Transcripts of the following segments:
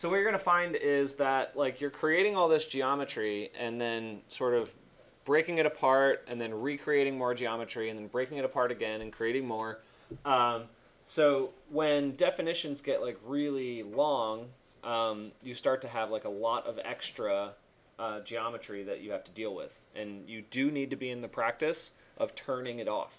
So what you're going to find is that like you're creating all this geometry and then sort of breaking it apart and then recreating more geometry and then breaking it apart again and creating more. So when definitions get like really long, you start to have like a lot of extra geometry that you have to deal with, and you do need to be in the practice of turning it off.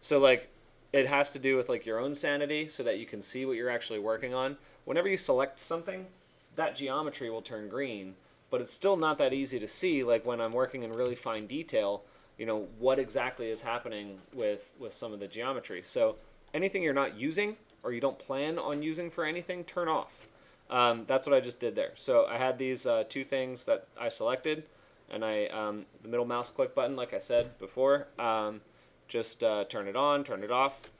So like it has to do with like your own sanity so that you can see what you're actually working on. Whenever you select something, that geometry will turn green, but it's still not that easy to see. Like when I'm working in really fine detail, you know, what exactly is happening with some of the geometry. So anything you're not using or you don't plan on using for anything, turn off. That's what I just did there. So I had these two things that I selected, and I the middle mouse click button, like I said before, just turn it on, turn it off.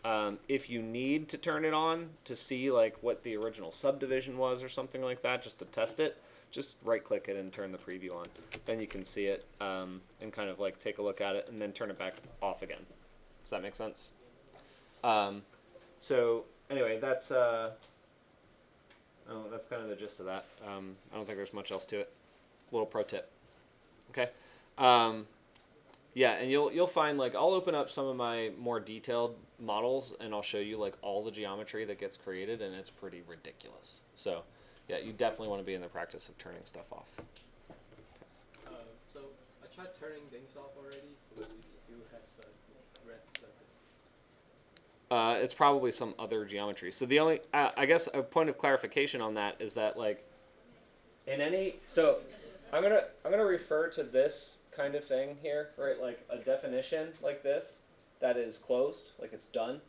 If you need to turn it on to see like what the original subdivision was or something like that, just to test it, just right click it and turn the preview on. Then you can see it and kind of like take a look at it and then turn it back off again. Does that make sense? So anyway, that's kind of the gist of that. I don't think there's much else to it. Little pro tip. Okay. Yeah, and you'll find, like, I'll open up some of my more detailed models and I'll show you like all the geometry that gets created, and it's pretty ridiculous. So yeah, you definitely want to be in the practice of turning stuff off. Okay. So I tried turning things off already, but it still has a red surface. It's probably some other geometry. So the only, I guess a point of clarification on that is that like in any, so I'm gonna refer to this kind of thing here, right? Like a definition like this that is closed, like it's done.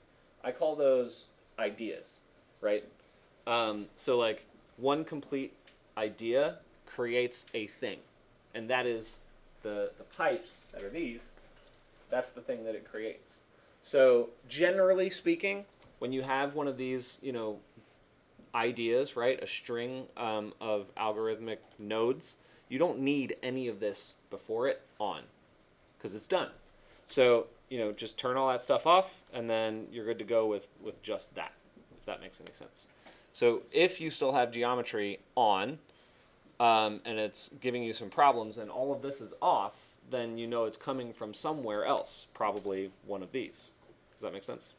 I call those ideas, right? So like one complete idea creates a thing, and that is the pipes that are these. That's the thing that it creates. So generally speaking, when you have one of these, you know, ideas, right, a string of algorithmic nodes, you don't need any of this before it on, because it's done. So, you know, just turn all that stuff off, and then you're good to go with just that, if that makes any sense. So if you still have geometry on, and it's giving you some problems, and all of this is off, then you know it's coming from somewhere else, probably one of these. Does that make sense?